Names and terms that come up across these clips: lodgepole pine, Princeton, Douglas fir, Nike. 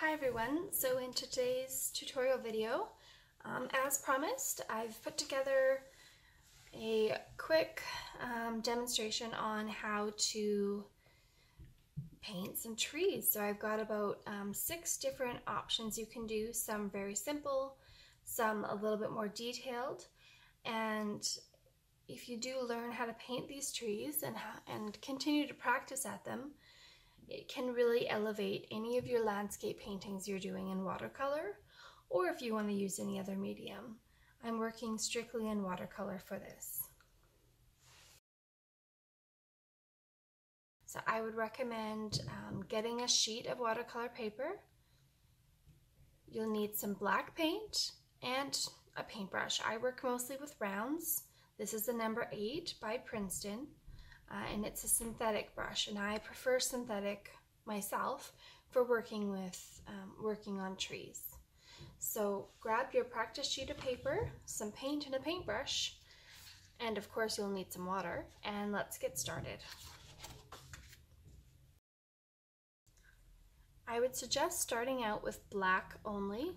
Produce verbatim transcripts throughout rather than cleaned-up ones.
Hi everyone, so in today's tutorial video, um, as promised, I've put together a quick um, demonstration on how to paint some trees. So I've got about um, six different options you can do, some very simple, some a little bit more detailed, and if you do learn how to paint these trees and, and continue to practice at them, it can really elevate any of your landscape paintings you're doing in watercolor, or if you want to use any other medium. I'm working strictly in watercolor for this. So I would recommend um, getting a sheet of watercolor paper. You'll need some black paint and a paintbrush. I work mostly with rounds. This is the number eight by Princeton. Uh, and it's a synthetic brush, and I prefer synthetic myself for working with um, working on trees. So grab your practice sheet of paper, some paint and a paintbrush, and of course you'll need some water, and let's get started. I would suggest starting out with black only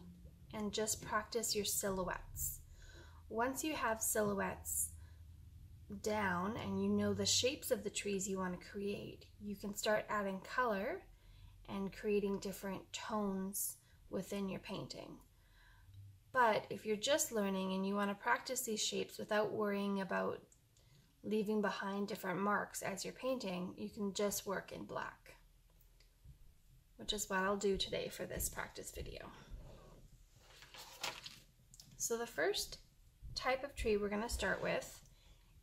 and just practice your silhouettes. Once you have silhouettes down and you know the shapes of the trees you want to create, you can start adding color and creating different tones within your painting. But if you're just learning and you want to practice these shapes without worrying about leaving behind different marks as you're painting, you can just work in black, which is what I'll do today for this practice video. So the first type of tree we're going to start with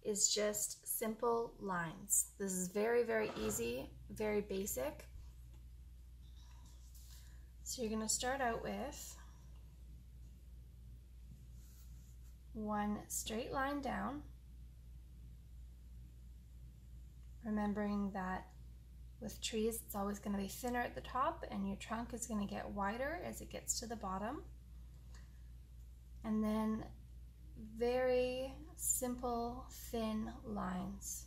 is just simple lines. This is very, very easy, very basic. So you're going to start out with one straight line down, remembering that with trees it's always going to be thinner at the top and your trunk is going to get wider as it gets to the bottom. And then very simple, thin lines.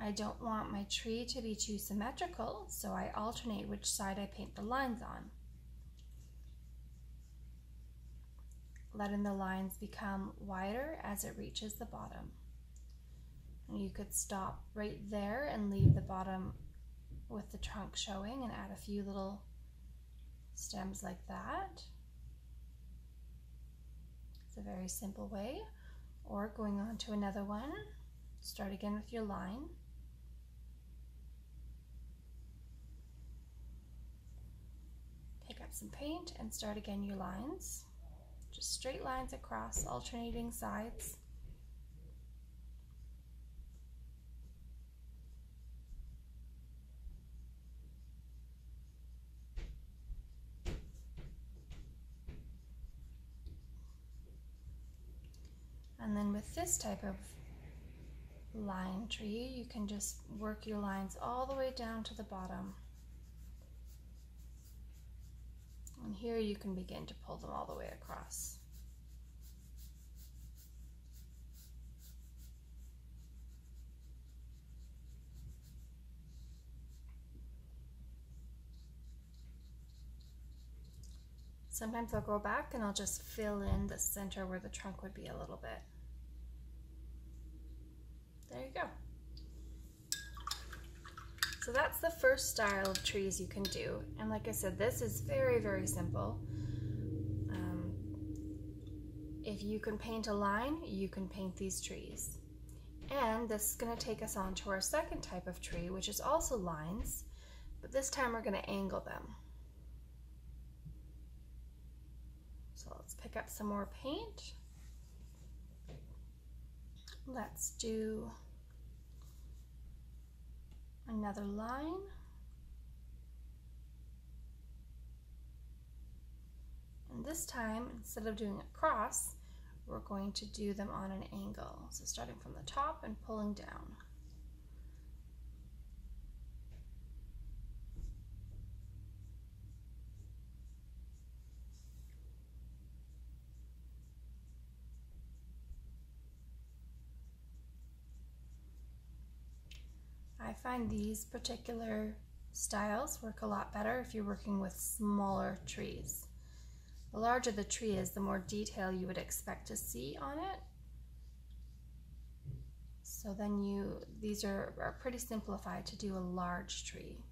I don't want my tree to be too symmetrical, so I alternate which side I paint the lines on, letting the lines become wider as it reaches the bottom. And you could stop right there and leave the bottom with the trunk showing and add a few little stems like that. It's a very simple way. Or going on to another one, start again with your line. Pick up some paint and start again your lines. Just straight lines across, alternating sides. And then with this type of line tree, you can just work your lines all the way down to the bottom. And here you can begin to pull them all the way across. Sometimes I'll go back and I'll just fill in the center where the trunk would be a little bit. There you go. So that's the first style of trees you can do. And like I said, this is very, very simple. Um, if you can paint a line, you can paint these trees. And this is going to take us on to our second type of tree, which is also lines, but this time we're going to angle them. So let's pick up some more paint. Let's do another line. And this time, instead of doing a cross, we're going to do them on an angle. So starting from the top and pulling down. I find these particular styles work a lot better if you're working with smaller trees. The larger the tree is, the more detail you would expect to see on it. So then you, these are, are pretty simplified to do a large tree.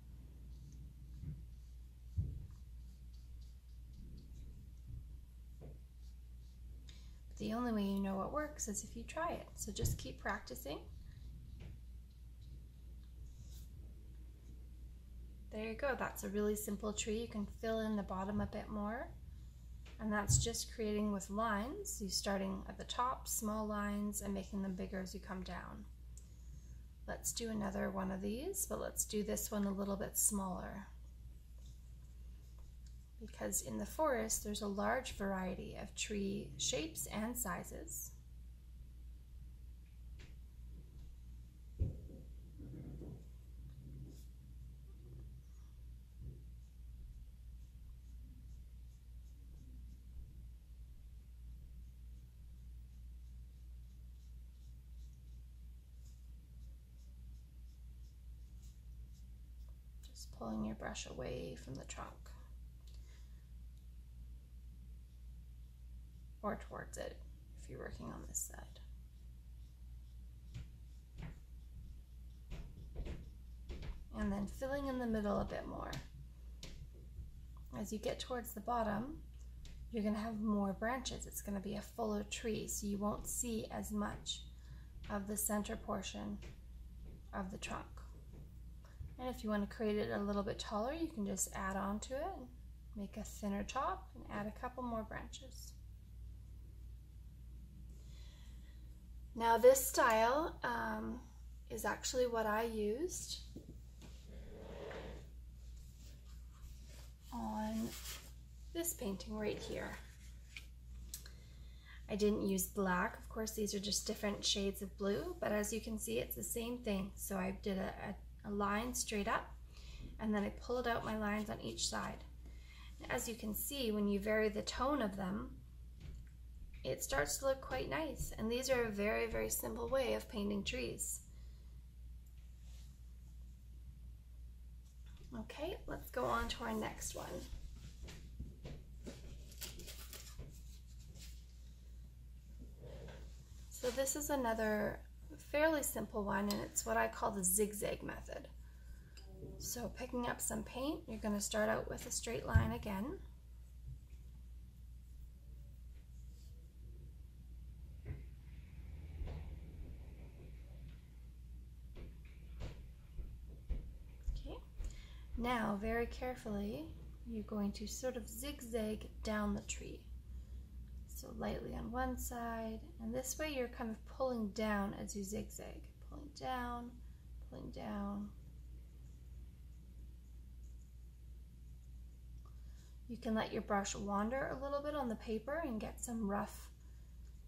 But the only way you know what works is if you try it. So just keep practicing. There you go, that's a really simple tree. You can fill in the bottom a bit more. And that's just creating with lines. You're starting at the top, small lines, and making them bigger as you come down. Let's do another one of these, but let's do this one a little bit smaller. Because in the forest, there's a large variety of tree shapes and sizes. Pulling your brush away from the trunk or towards it if you're working on this side. And then filling in the middle a bit more. As you get towards the bottom, you're going to have more branches. It's going to be a fuller tree, so you won't see as much of the center portion of the trunk. And if you want to create it a little bit taller, you can just add on to it, make a thinner top, and add a couple more branches. Now this style um, is actually what I used on this painting right here. I didn't use black, of course. These are just different shades of blue, but as you can see, it's the same thing. So I did a, a a line straight up, and then I pulled out my lines on each side. As you can see, when you vary the tone of them, it starts to look quite nice, and these are a very, very simple way of painting trees. Okay, let's go on to our next one. So this is another fairly simple one, and it's what I call the zigzag method. So picking up some paint, you're going to start out with a straight line again. Okay. Now, very carefully, you're going to sort of zigzag down the tree. So lightly on one side, and this way you're kind of pulling down as you zigzag. Pulling down, pulling down. You can let your brush wander a little bit on the paper and get some rough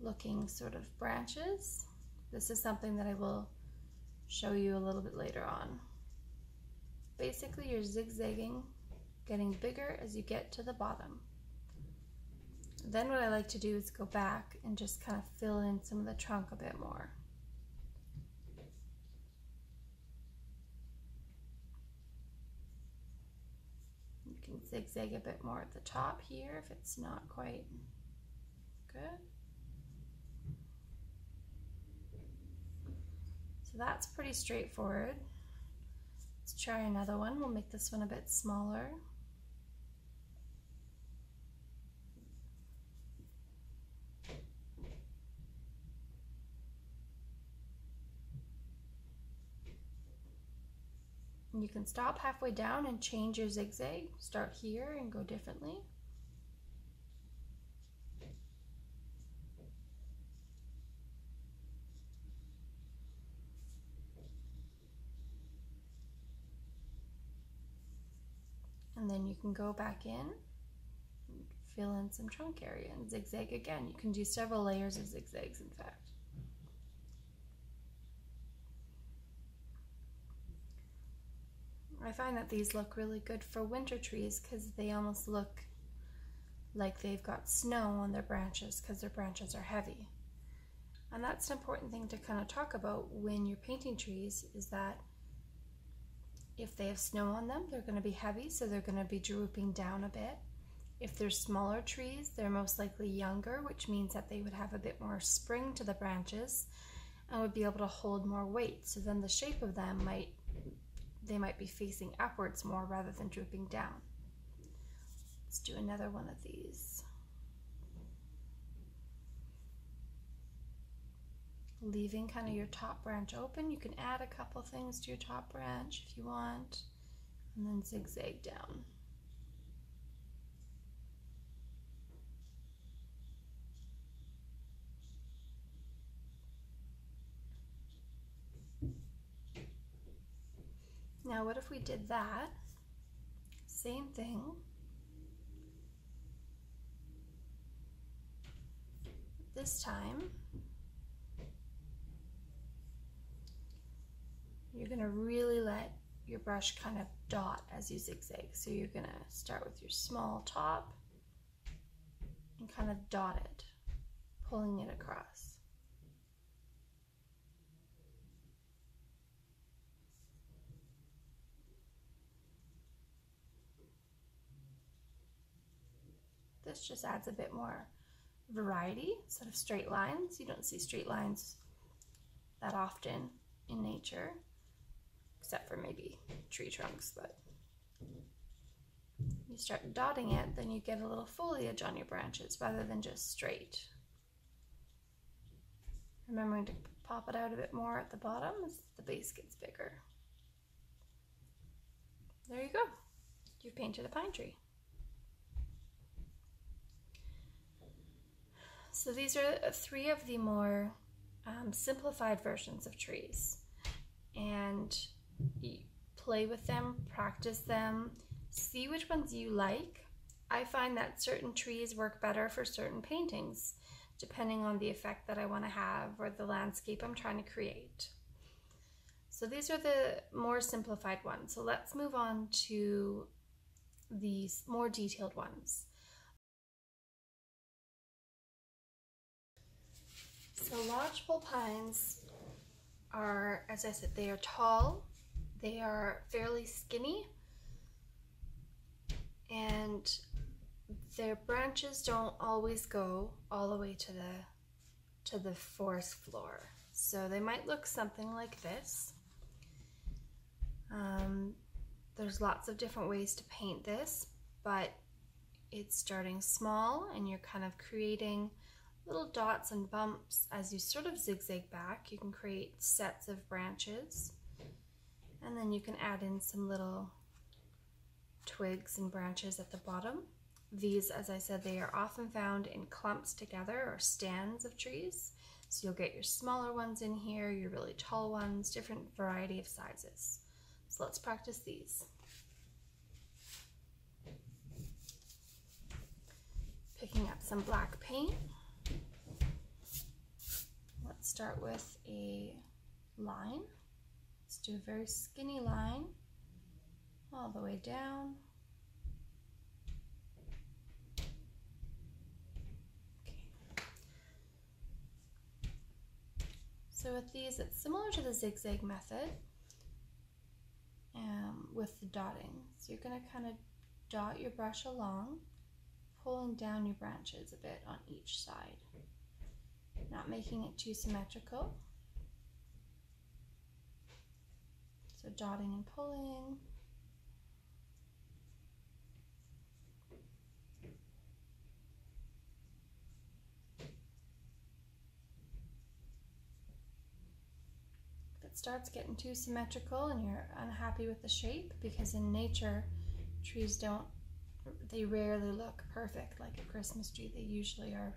looking sort of branches. This is something that I will show you a little bit later on. Basically, you're zigzagging, getting bigger as you get to the bottom. Then what I like to do is go back and just kind of fill in some of the trunk a bit more. You can zigzag a bit more at the top here if it's not quite good. So that's pretty straightforward. Let's try another one. We'll make this one a bit smaller. You can stop halfway down and change your zigzag. Start here and go differently. And then you can go back in and fill in some trunk area and zigzag again. You can do several layers of zigzags, in fact. I find that these look really good for winter trees because they almost look like they've got snow on their branches because their branches are heavy. And that's an important thing to kind of talk about when you're painting trees, is that If they have snow on them, they're going to be heavy, so they're going to be drooping down a bit. If they're smaller trees, they're most likely younger, which means that they would have a bit more spring to the branches and would be able to hold more weight. So then the shape of them might, they might be facing upwards more rather than drooping down. Let's do another one of these. Leaving kind of your top branch open. You can add a couple things to your top branch if you want, and then zigzag down. Now what if we did that? Same thing. This time, you're gonna really let your brush kind of dot as you zigzag. So you're gonna start with your small top and kind of dot it, pulling it across. This just adds a bit more variety instead of straight lines. You don't see straight lines that often in nature, except for maybe tree trunks, but you start dotting it, then you get a little foliage on your branches rather than just straight. Remembering to pop it out a bit more at the bottom as the base gets bigger. There you go. You've painted a pine tree. So these are three of the more um, simplified versions of trees, and play with them, practice them, see which ones you like. I find that certain trees work better for certain paintings, depending on the effect that I want to have or the landscape I'm trying to create. So these are the more simplified ones. So let's move on to these more detailed ones. So lodgepole pines are, as I said, they are tall, they are fairly skinny, and their branches don't always go all the way to the, to the forest floor. So they might look something like this. Um, there's lots of different ways to paint this, but it's starting small and you're kind of creating little dots and bumps as you sort of zigzag back. You can create sets of branches, and then you can add in some little twigs and branches at the bottom. These, as I said, they are often found in clumps together or stands of trees. So you'll get your smaller ones in here, your really tall ones, different variety of sizes. So let's practice these. Picking up some black paint. Let's start with a line. Let's do a very skinny line all the way down. Okay. So with these, it's similar to the zigzag method um, with the dotting. So you're going to kind of dot your brush along, pulling down your branches a bit on each side. Not making it too symmetrical. So dotting and pulling. If it starts getting too symmetrical and you're unhappy with the shape, because in nature, trees don't, they rarely look perfect like a Christmas tree. They usually are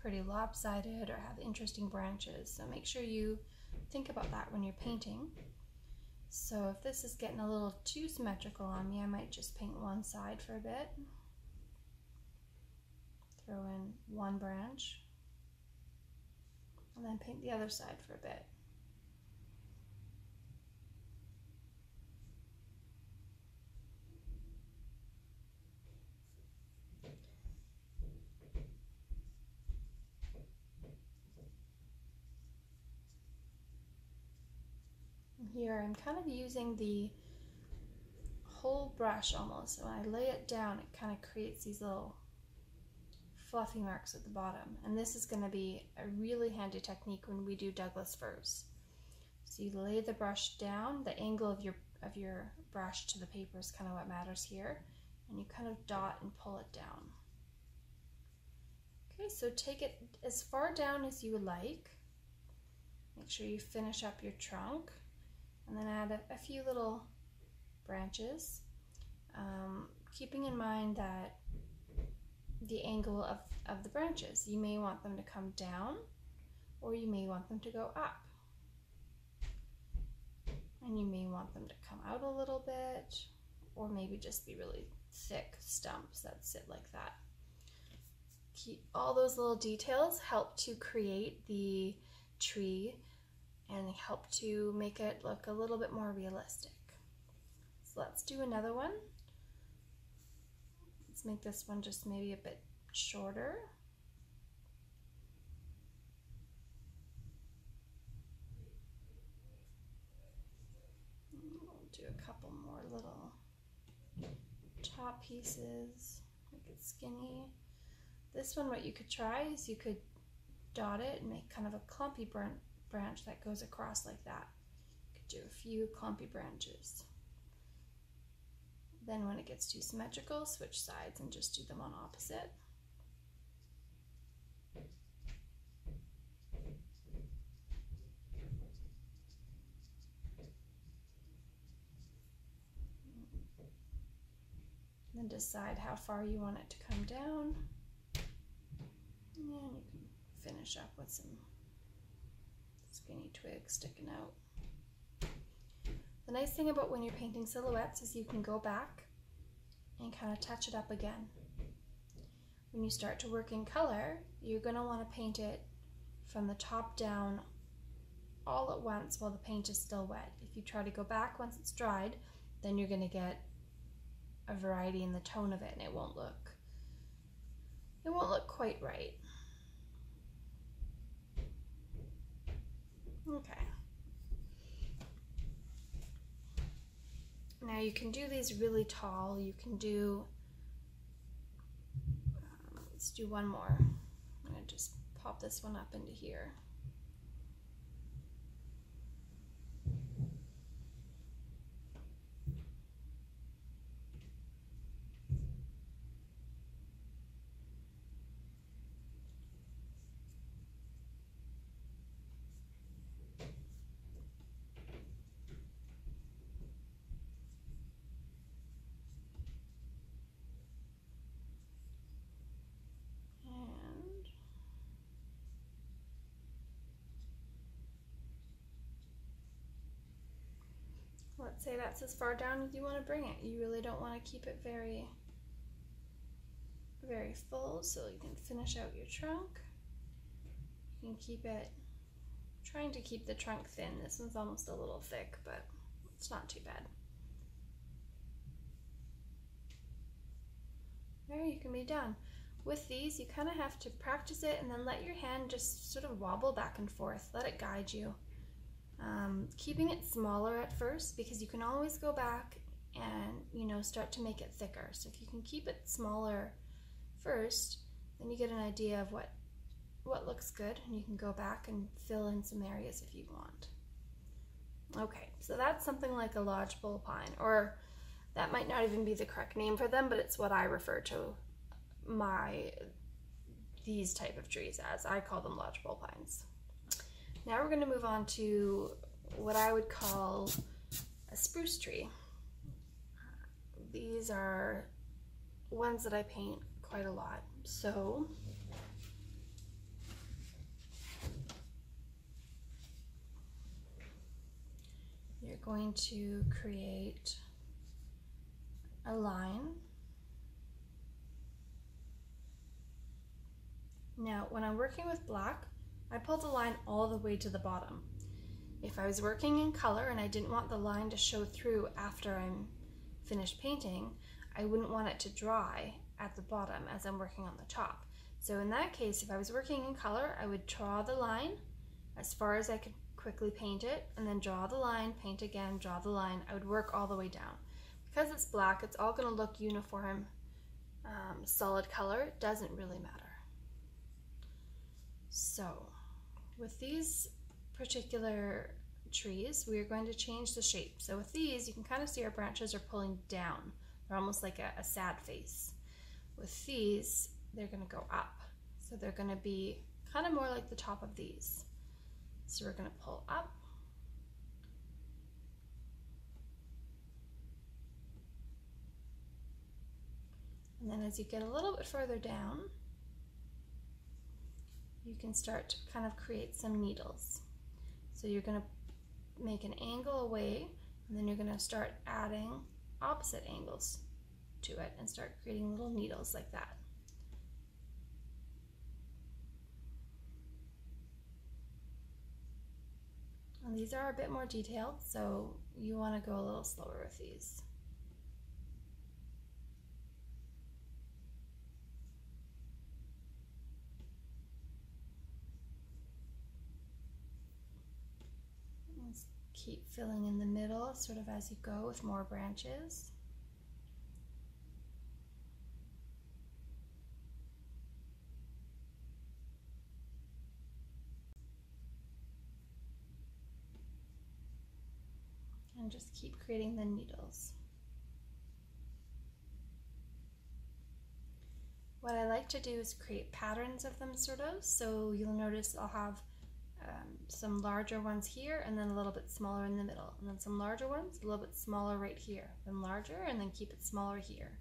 pretty lopsided or have interesting branches, so make sure you think about that when you're painting. So if this is getting a little too symmetrical on me, I might just paint one side for a bit, throw in one branch, and then paint the other side for a bit. Here I'm kind of using the whole brush almost. And when I lay it down, it kind of creates these little fluffy marks at the bottom. And this is going to be a really handy technique when we do Douglas firs. So you lay the brush down, the angle of your of your brush to the paper is kind of what matters here, and you kind of dot and pull it down. Okay, so take it as far down as you would like. Make sure you finish up your trunk, and then add a, a few little branches, um, keeping in mind that the angle of, of the branches. You may want them to come down, or you may want them to go up. And you may want them to come out a little bit, or maybe just be really thick stumps that sit like that. Keep all those little details help to create the tree and help to make it look a little bit more realistic. So let's do another one. Let's make this one just maybe a bit shorter. We'll do a couple more little top pieces, make it skinny. This one, what you could try is you could dot it and make kind of a clumpy branch that goes across like that. You could do a few clumpy branches. Then when it gets too symmetrical, switch sides and just do them on opposite. Then decide how far you want it to come down. And you can finish up with some skinny twigs sticking out. The nice thing about when you're painting silhouettes is you can go back and kind of touch it up again. When you start to work in color, you're going to want to paint it from the top down all at once while the paint is still wet. If you try to go back once it's dried, then you're going to get a variety in the tone of it, and it won't look, it won't look quite right. Okay. Now you can do these really tall. You can do, um, let's do one more. I'm gonna just pop this one up into here. Let's say that's as far down as you want to bring it. You really don't want to keep it very, very full, so you can finish out your trunk. You can keep it, trying to keep the trunk thin. This one's almost a little thick, but it's not too bad. There, you can be done. With these, you kind of have to practice it and then let your hand just sort of wobble back and forth. Let it guide you. Um, keeping it smaller at first, because you can always go back and, you know, start to make it thicker. So if you can keep it smaller first, then you get an idea of what what looks good, and you can go back and fill in some areas if you want. Okay, so that's something like a lodgepole pine, or that might not even be the correct name for them, but it's what I refer to my these type of trees as. I call them lodgepole pines. Now we're going to move on to what I would call a spruce tree. These are ones that I paint quite a lot. So you're going to create a line. Now, when I'm working with black, I pulled the line all the way to the bottom. If I was working in color and I didn't want the line to show through after I'm finished painting, I wouldn't want it to dry at the bottom as I'm working on the top. So in that case, if I was working in color, I would draw the line as far as I could quickly paint it, and then draw the line, paint again, draw the line. I would work all the way down. because it's black, it's all going to look uniform, um, solid color. It doesn't really matter. So with these particular trees, we are going to change the shape. So with these, you can kind of see our branches are pulling down. They're almost like a, a sad face. With these, they're going to go up. So they're going to be kind of more like the top of these. So we're going to pull up. And then as you get a little bit further down, you can start to kind of create some needles. So you're going to make an angle away, and then you're going to start adding opposite angles to it and start creating little needles like that. And these are a bit more detailed, so you want to go a little slower with these. Keep filling in the middle sort of as you go with more branches. And just keep creating the needles. What I like to do is create patterns of them sort of, so you'll notice I'll have Um, some larger ones here, and then a little bit smaller in the middle, and then some larger ones, a little bit smaller right here, then larger, and then keep it smaller here.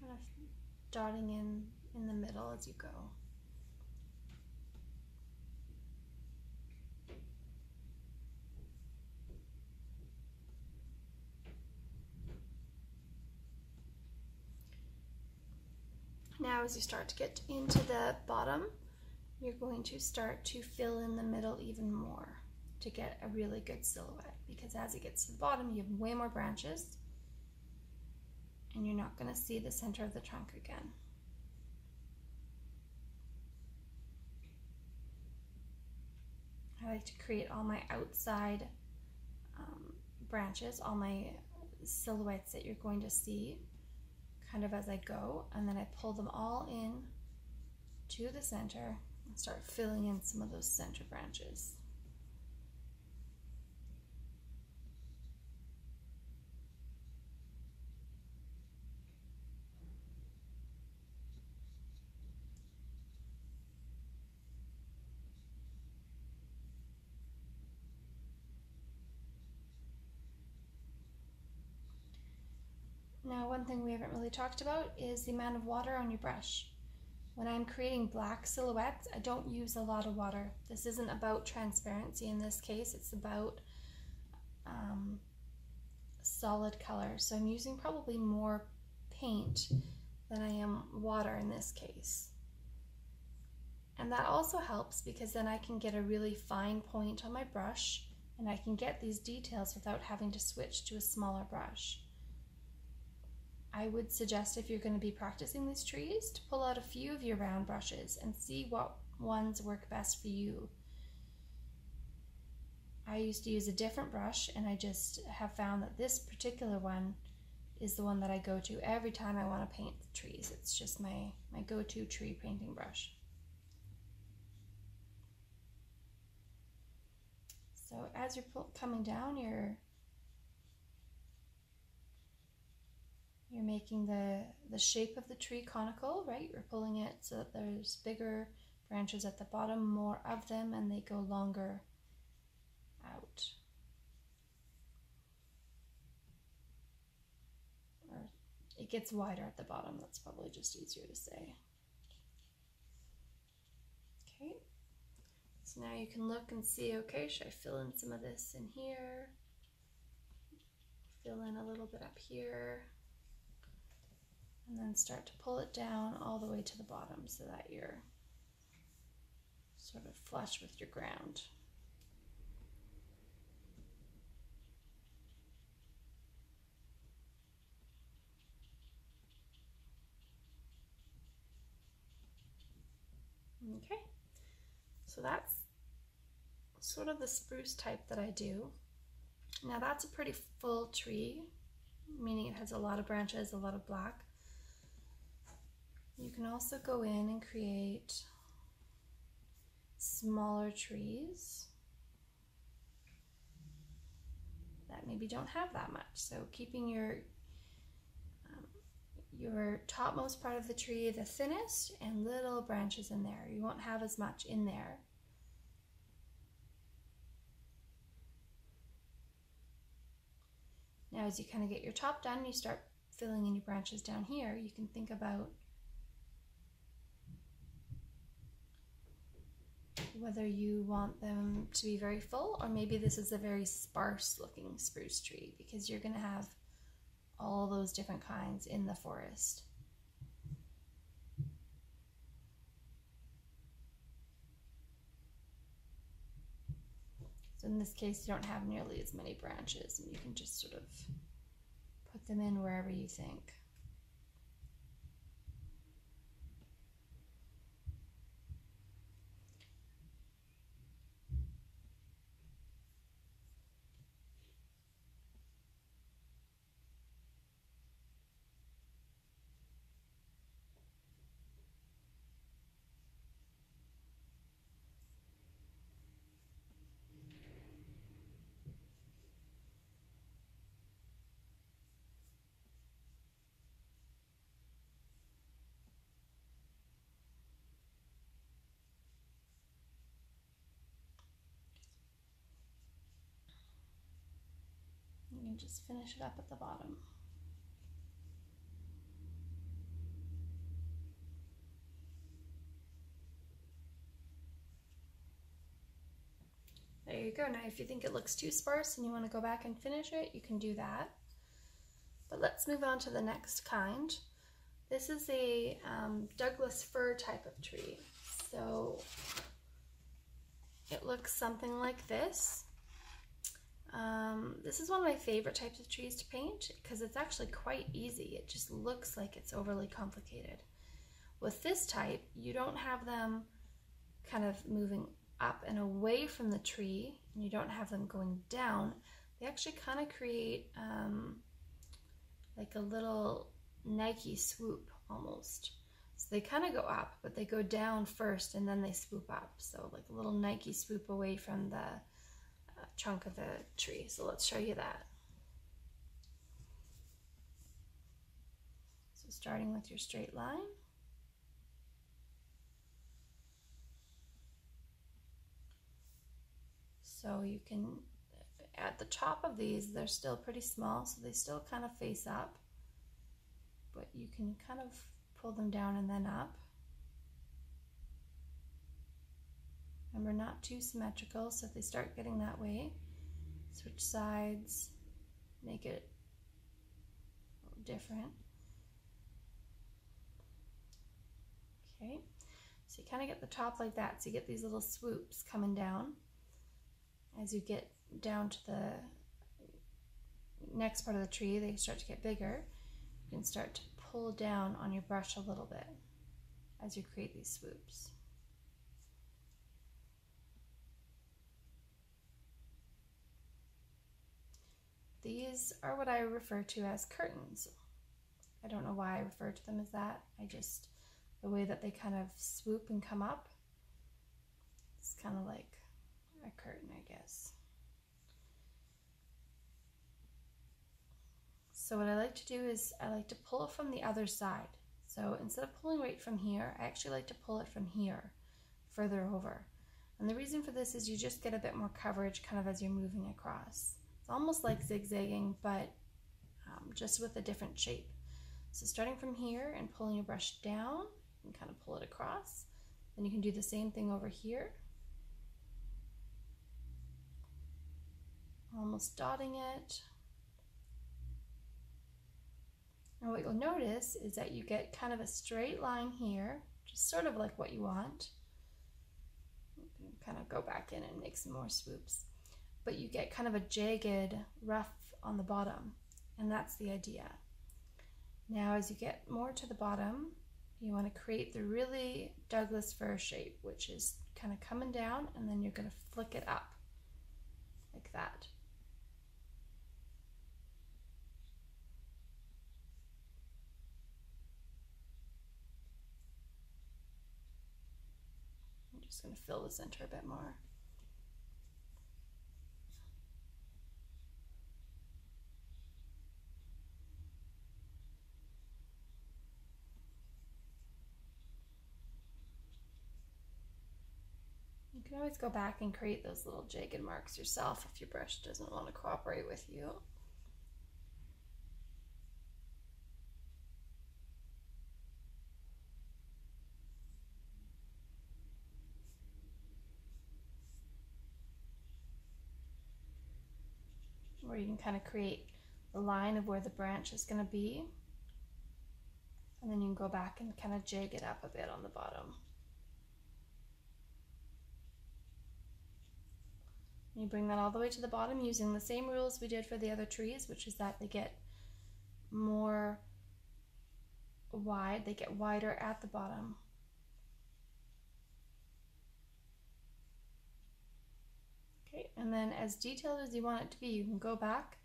Kind of dotting in in the middle as you go. Now, as you start to get into the bottom, you're going to start to fill in the middle even more to get a really good silhouette, because as it gets to the bottom, you have way more branches and you're not going to see the center of the trunk again. I like to create all my outside um, branches, all my silhouettes that you're going to see, kind of as I go, and then I pull them all in to the center and start filling in some of those center branches. Now, one thing we haven't really talked about is the amount of water on your brush. When I'm creating black silhouettes, I don't use a lot of water. This isn't about transparency in this case, it's about um, solid color. So I'm using probably more paint than I am water in this case. And that also helps because then I can get a really fine point on my brush and I can get these details without having to switch to a smaller brush. I would suggest, if you're going to be practicing these trees, to pull out a few of your round brushes and see what ones work best for you. I used to use a different brush, and I just have found that this particular one is the one that I go to every time I want to paint the trees. It's just my, my go-to tree painting brush. So as you're pull, coming down, you're You're making the, the shape of the tree conical, right? You're pulling it so that there's bigger branches at the bottom, more of them, and they go longer out. Or it gets wider at the bottom, that's probably just easier to say. Okay, so now you can look and see, okay, should I fill in some of this in here? Fill in a little bit up here. And then start to pull it down all the way to the bottom so that you're sort of flush with your ground. So that's sort of the spruce type that I do. Now that's a pretty full tree, meaning it has a lot of branches, a lot of black. You can also go in and create smaller trees that maybe don't have that much. So keeping your um, your topmost part of the tree the thinnest and little branches in there. You won't have as much in there. Now as you kind of get your top done, you start filling in your branches down here. You can think about whether you want them to be very full, or maybe this is a very sparse looking spruce tree because you're going to have all those different kinds in the forest. So in this case, you don't have nearly as many branches, and you can just sort of put them in wherever you think. Just finish it up at the bottom. There you go. Now if you think it looks too sparse and you want to go back and finish it, you can do that. But let's move on to the next kind. This is a um, Douglas fir type of tree. So it looks something like this. Um, this is one of my favorite types of trees to paint because it's actually quite easy. It just looks like it's overly complicated. With this type, you don't have them kind of moving up and away from the tree, and you don't have them going down. They actually kind of create um, like a little Nike swoop almost. So they kind of go up, but they go down first and then they swoop up. So like a little Nike swoop away from the chunk of the tree. So let's show you that. So starting with your straight line. So you can, at the top of these, they're still pretty small, so they still kind of face up, but you can kind of pull them down and then up. Remember, not too symmetrical, so if they start getting that way, switch sides, make it a little different. Okay, so you kind of get the top like that, so you get these little swoops coming down. As you get down to the next part of the tree, they start to get bigger. You can start to pull down on your brush a little bit as you create these swoops. These are what I refer to as curtains. I don't know why I refer to them as that. I just, the way that they kind of swoop and come up, it's kind of like a curtain, I guess. So what I like to do is I like to pull from the other side. So instead of pulling right from here, I actually like to pull it from here, further over. And the reason for this is you just get a bit more coverage kind of as you're moving across. It's almost like zigzagging, but um, just with a different shape. So starting from here and pulling your brush down and kind of pull it across. Then you can do the same thing over here. Almost dotting it. And what you'll notice is that you get kind of a straight line here, just sort of like what you want. You can kind of go back in and make some more swoops. But you get kind of a jagged rough on the bottom, and that's the idea. Now as you get more to the bottom, you want to create the really Douglas fir shape, which is kind of coming down, and then you're going to flick it up like that. I'm just going to fill the center a bit more. You can always go back and create those little jagged marks yourself if your brush doesn't want to cooperate with you. Or you can kind of create the line of where the branch is going to be, and then you can go back and kind of jig it up a bit on the bottom. You bring that all the way to the bottom using the same rules we did for the other trees, which is that they get more wide, they get wider at the bottom. Okay, and then as detailed as you want it to be, you can go back,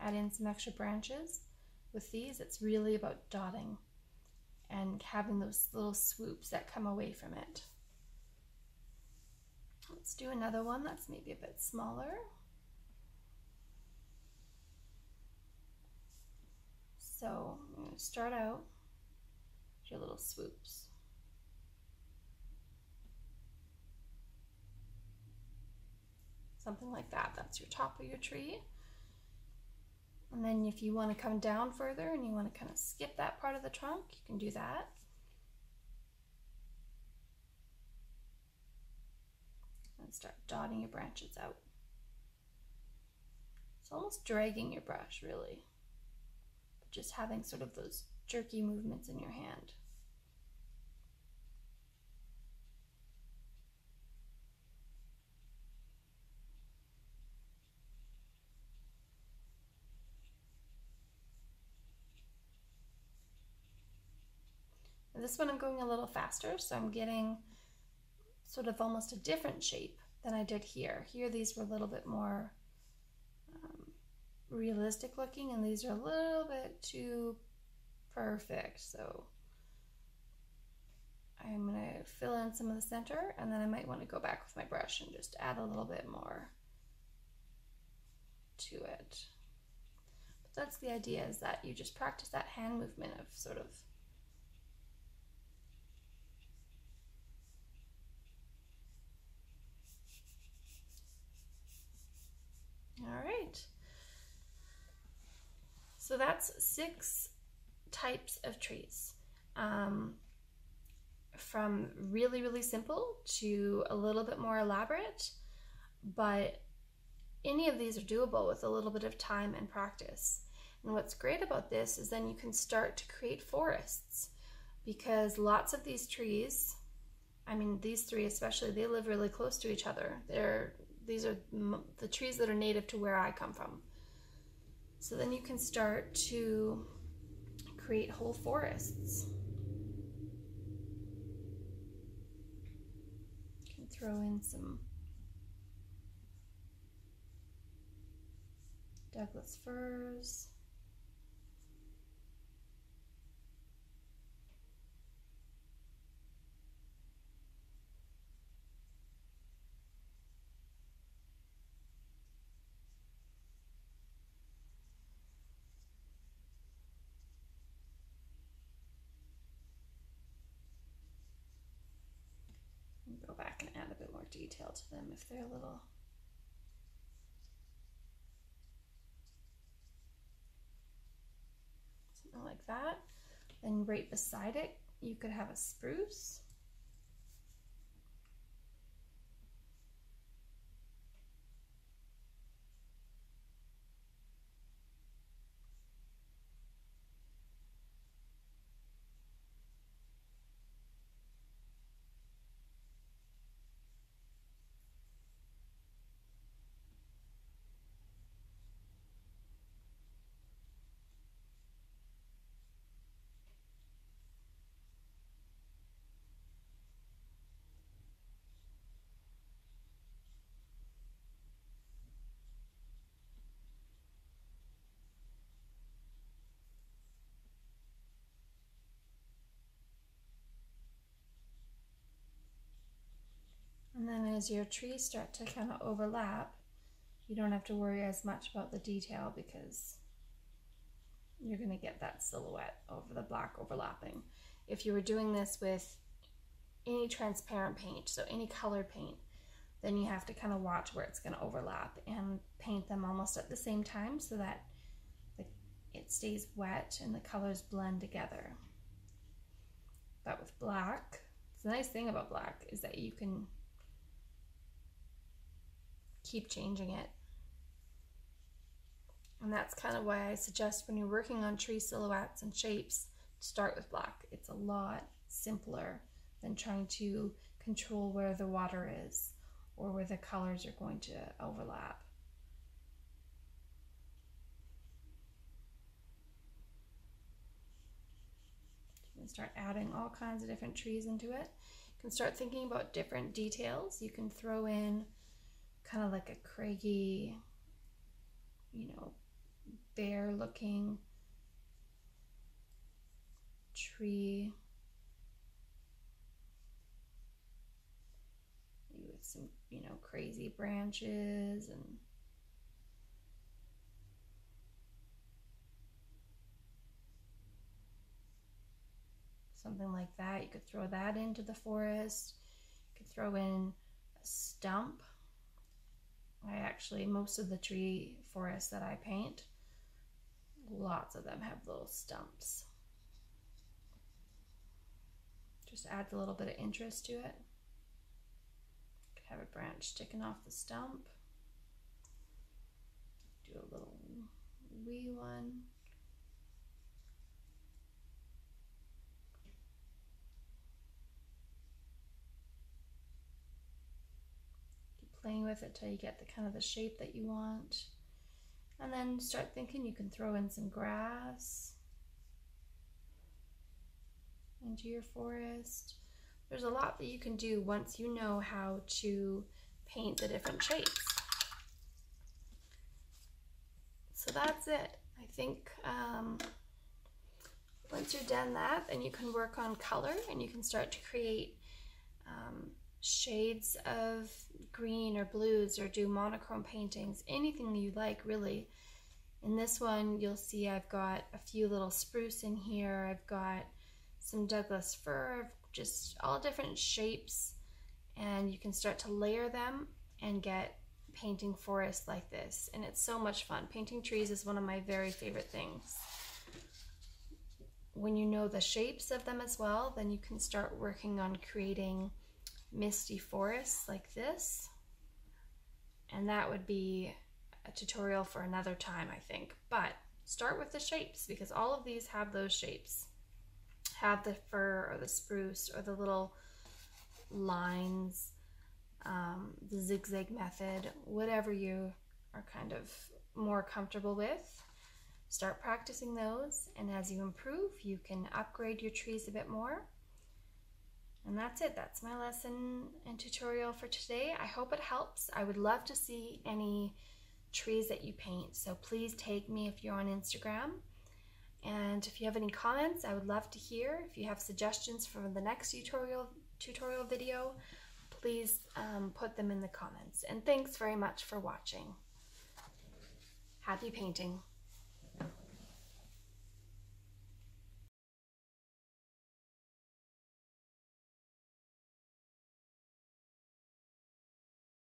add in some extra branches. With these, it's really about dotting and having those little swoops that come away from it. Let's do another one that's maybe a bit smaller. So I'm going to start out with your little swoops. Something like that. That's your top of your tree. And then if you want to come down further and you want to kind of skip that part of the trunk, you can do that. And start dotting your branches out. It's almost dragging your brush, really, but just having sort of those jerky movements in your hand. And this one I'm going a little faster, so I'm getting sort of almost a different shape than I did here. Here these were a little bit more um, realistic looking, and these are a little bit too perfect. So I'm going to fill in some of the center, and then I might want to go back with my brush and just add a little bit more to it. But that's the idea, is that you just practice that hand movement of sort of . All right, so that's six types of trees, um, from really, really simple to a little bit more elaborate, but any of these are doable with a little bit of time and practice. And what's great about this is then you can start to create forests, because lots of these trees, I mean these three especially, they live really close to each other. They're These are the trees that are native to where I come from. So then you can start to create whole forests. You can throw in some Douglas firs. Go back and add a bit more detail to them if they're a little something like that. Then right beside it you could have a spruce. as your trees start to kind of overlap, you don't have to worry as much about the detail because you're going to get that silhouette over the black overlapping. If you were doing this with any transparent paint, so any colored paint, then you have to kind of watch where it's going to overlap and paint them almost at the same time so that it stays wet and the colors blend together. But with black, the nice thing about black is that you can keep changing it. And that's kind of why I suggest when you're working on tree silhouettes and shapes, start with black. It's a lot simpler than trying to control where the water is or where the colors are going to overlap. You can start adding all kinds of different trees into it. You can start thinking about different details. You can throw in kind of like a craggy, you know, bare looking tree with some, you know, crazy branches and something like that. You could throw that into the forest. You could throw in a stump. I actually, most of the tree forests that I paint, lots of them have little stumps. Just adds a little bit of interest to it. Could have a branch sticking off the stump. Do a little wee one. Playing with it till you get the kind of the shape that you want, and then start thinking you can throw in some grass into your forest. There's a lot that you can do once you know how to paint the different shapes. So that's it. I think um, once you're done that, then you can work on color and you can start to create um, shades of green or blues, or do monochrome paintings, anything you like really. In this one you'll see I've got a few little spruce in here, I've got some Douglas fir, just all different shapes, and you can start to layer them and get painting forests like this. And it's so much fun. Painting trees is one of my very favorite things. When you know the shapes of them as well, then you can start working on creating misty forests like this, and that would be a tutorial for another time, I think. But start with the shapes, because all of these have those shapes, have the fir or the spruce or the little lines, um, the zigzag method, whatever you are kind of more comfortable with. Start practicing those, and as you improve you can upgrade your trees a bit more. And that's it. That's my lesson and tutorial for today. I hope it helps. I would love to see any trees that you paint, so please tag me if you're on Instagram. And if you have any comments, I would love to hear. If you have suggestions for the next tutorial tutorial video, please um, put them in the comments. And thanks very much for watching. Happy painting.